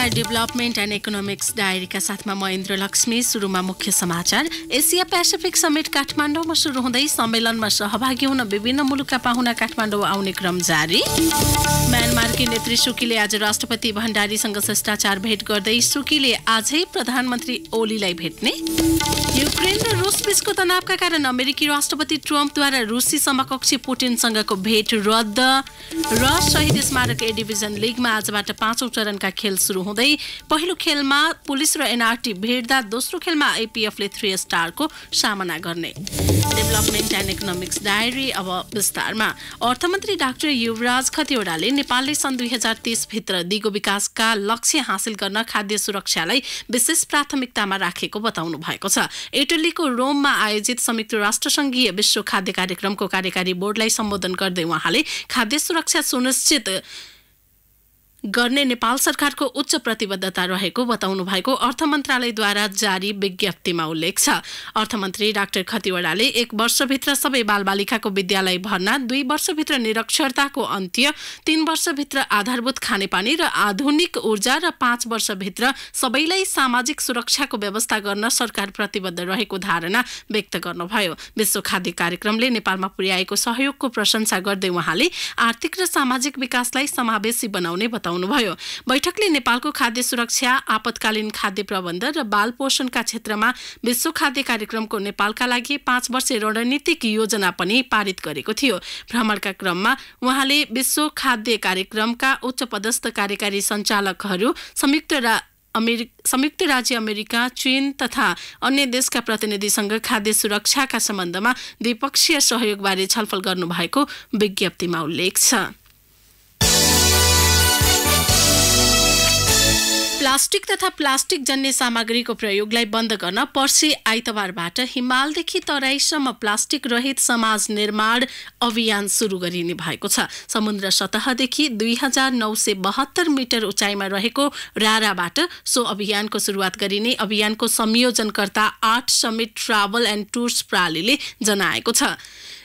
नमस्कार। Development and economics डायरीका साथमा म इन्द्र लक्ष्मी। सुरुमा मुख्य समाचार। एसिया पेसिफिक समिट काठमाडौँमा सुरु हुँदै सम्मेलनमा सहभागी हुन विभिन्न मुलुकका पाहुना काठमाडौँ आउने क्रम जारी। म्यानमारकी नेत्री सुकीले आज राष्ट्रपति भण्डारीसँग शिष्टाचार भेट गर्दै सुकीले आजै प्रधानमन्त्री ओलीलाई भेट्ने। युक्रेन र रुसबीचको तनावका कारण अमेरिकी राष्ट्रपति ट्रम्पद्वारा रुसी समकक्षी पुटिनसँगको भेट रद्द। र शहीद स्मारक ए डिभिजन लिगमा आजबाट 5औं चरणका खेल सुरु हुँदै पहिलो खेलमा पुलिस र एनआरटी भेट्दा दोस्रो खेलमा आइपीएफले 3 स्टारको सामना गर्ने। डेभलपमेन्ट एन्ड इकोनोमिक्स डायरी अब विस्तारमा। अर्थमन्त्री डाक्टर युवराज खतिवड़ाले नेपालले सन् 2030 भित्र दिगो विकासका लक्ष्य हासिल गर्न खाद्य सुरक्षालाई विशेष प्राथमिकतामा राखेको बताउनु भएको छ। इटलीको रोममा आयोजित संयुक्त राष्ट्रसंघीय विश्व खाद्य कार्यक्रमको कार्यकारी बोर्डलाई सम्बोधन गर्दै उहाँले खाद्य सुरक्षा सुनिश्चित गर्ने नेपाल सरकारको उच्च प्रतिबद्धता रहेको बताउनु भएको अर्थ मन्त्रालयद्वारा जारी विज्ञप्तिमा उल्लेख छ। अर्थमन्त्री डाक्टर खतिवड़ाले 1 वर्षभित्र सबै बालबालिकाको विद्यालय भर्ना, 2 वर्षभित्र निरक्षरताको अन्त्य, 3 वर्षभित्र आधारभूत खानेपानी र आधुनिक ऊर्जा र 5 वर्षभित्र सबैलाई सामाजिक सुरक्षाको व्यवस्था गर्न सरकार प्रतिबद्ध रहेको धारणा व्यक्त गर्नुभयो। विश्व खाद्य कार्यक्रमले नेपालमा पुर्याएको सहयोगको प्रशंसा गर्दै उहाँले आर्थिक र सामाजिक विकासलाई समावेशी बनाउने बैठकले नेपालको खाद्य सुरक्षा, आपतकालीन खाद्य प्रबन्धन र बाल पोषणका क्षेत्रमा विश्व खाद्य कार्यक्रमको नेपालका लागि 5 वर्षे रणनीतिक योजना पनि पारित गरेको थियो। भ्रमणका क्रममा उहाँले विश्व खाद्य कार्यक्रमका उच्च पदस्थ कार्यकारी सञ्चालकहरू, संयुक्त राज्य अमेरिका, चीन तथा अन्य देशका प्रतिनिधिसँग खाद्य सुरक्षाका सम्बन्धमा द्विपक्षीय सहयोगबारे छलफल गर्नुभएको विज्ञप्तिमा उल्लेख छ। प्लास्टिक तथा प्लास्टिक जन्य सामग्रीको प्रयोगलाई बन्द गर्न पर्सि आइतबारबाट हिमालदेखि तराईसम्म प्लास्टिक रहित समाज निर्माण अभियान सुरु गरिने भएको छ। समुद्र सतहदेखि 2972 मिटर उचाइमा रहेको राराबाट सो अभियानको सुरुवात गरिने अभियानको संयोजनकर्ता art summit travel and tours प्रालीले जनाएको छ।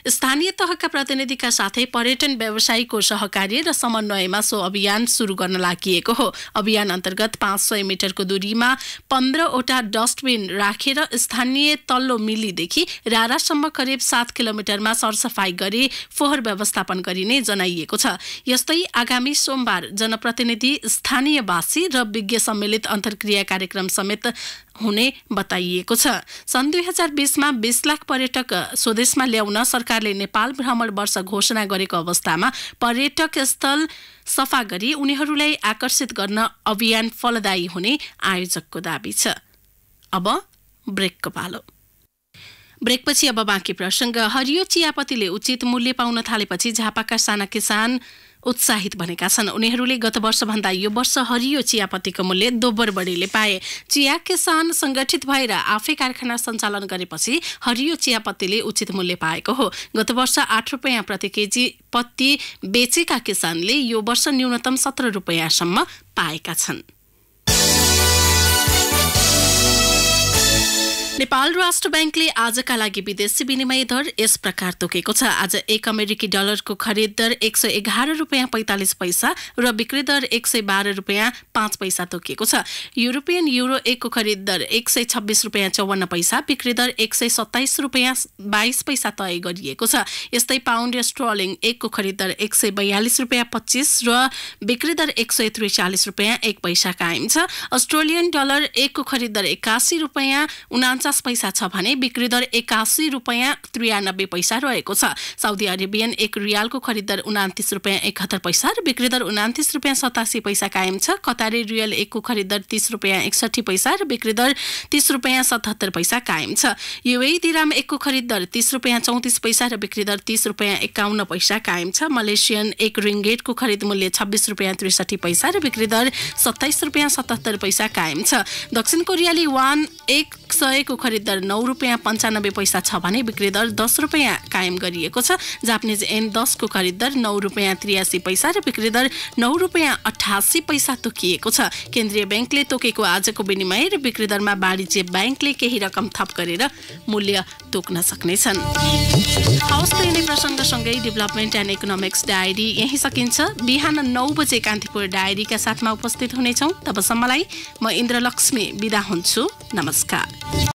स्थानीय तहका प्रतिनिधिका साथै पर्यटन व्यवसायको सहकार्य र समन्वयमा सो अभियान सुरु गर्न लागिएको हो। अभियान अन्तर्गत 500 मिटरको दूरीमा 15 वटा डस्टबिन राखेर स्थानीय तल्लो मिलीदेखि रारासम्म करिब 7 किलोमिटरमा सरसफाई गरी फोहोर व्यवस्थापन गरिने जनाइएको छ। यस्तै आगामी सोमबार जनप्रतिनिधि, स्थानीयवासी र विज्ञ सम्मिलित अन्तर्क्रिया कार्यक्रम समेत हुने बताइएको छ। सन् 2020मा 20 लाख पर्यटक स्वदेशमा ल्याउन सरकारले नेपाल भ्रमण वर्ष घोषणा गरेको अवस्थामा पर्यटक स्थल सफा गरी उनीहरूलाई आकर्षित गर्न अभियान फलदायी हुने आयोजकको दाबी छ। अब ब्रेकको पालो। ब्रेकपछि अब बाँकी प्रसंग। हरियो चियापत्तीले उचित मूल्य पाउन थालेपछि झापाका साना किसान उत्साहित बनेका छन्। उनीहरूले गत वर्षभन्दा यो वर्ष हरियो चियापत्तीको मूल्य दोब्बर बढीले पाए। चिया किसान संगठित भएर आफै कारखाना सञ्चालन गरेपछि हरियो चियापत्तीले उचित मूल्य पाएको हो। गत वर्ष 8 रुपैयाँ प्रति केजी पत्ती बेचेका किसानले यो वर्ष न्यूनतम 17 रुपैयाँसम्म पाएका छन्। नेपाल राष्ट्र बैंकले आजका लागि विदेशी विनिमय दर यस प्रकार तोकेको छ। आज 1 अमेरिकी डलरको खरिद दर 111.45 रुपैयाँ र बिक्री दर 112.05 रुपैयाँ तोकेको छ। युरोपियन युरो 1 को खरिद दर 126.54 रुपैयाँ, बिक्री दर 127.22 रुपैयाँ तय गरिएको छ। यस्तै पाउन्ड स्टर्लिङ 1 को खरिद दर 142.25 र बिक्री दर 143.01 रुपैयाँ कायम छ। अस्ट्रेलियन डलर 1 को खरिद दर 81.49 रुपैयाँ छ भने बिक्री दर 81.93 रुपैयाँ रहेको छ। साउदी अरेबियन 1 रियालको खरिद दर 29 रुपैयाँ 71 पैसा र बिक्री दर 29 रुपैयाँ 87 पैसा कायम छ। कतारी रियल 1 को खरिद दर 30 रुपैयाँ 61 पैसा र बिक्री दर 30 रुपैयाँ 77 पैसा कायम छ। युएई दिराम 1 को खरिद दर 30 रुपैयाँ 34 पैसा र बिक्री दर 30 रुपैयाँ 51 पैसा कायम छ। मलेसियन 1 रिङ्गेटको खरिद मूल्य 26 रुपैयाँ 63 पैसा र बिक्री दर 27 रुपैयाँ 77 पैसा कायम छ। दक्षिण कोरियाली वान 100को को खरिददर 9 रुपैयाँ 95 पैसा छ भने बिक्री दर 10 रुपैयाँ कायम गरिएको छ। जापानिज एन 10 को खरिददर 9 रुपैयाँ 83 पैसा र बिक्री दर 9 रुपैयाँ 88 पैसा तोकिएको छ। केन्द्रीय बैंकले तोकेको आजको विनिमय र बिक्री दरमा वाणिज्य बैंकले केही रकम थप गरेर मूल्य तोक्न सक्नेछन्। हाउसले प्रसंगसँगै डेभलपमेन्ट एन्ड इकोनोमिक्स डायरी यही सकिन्छ। बिहान 9 बजे कान्तिपुर डायरीका साथमा उपस्थित हुनेछौं। तबसम्मलाई म इन्द्रलक्ष्मी बिदा हुन्छु। नमस्कार।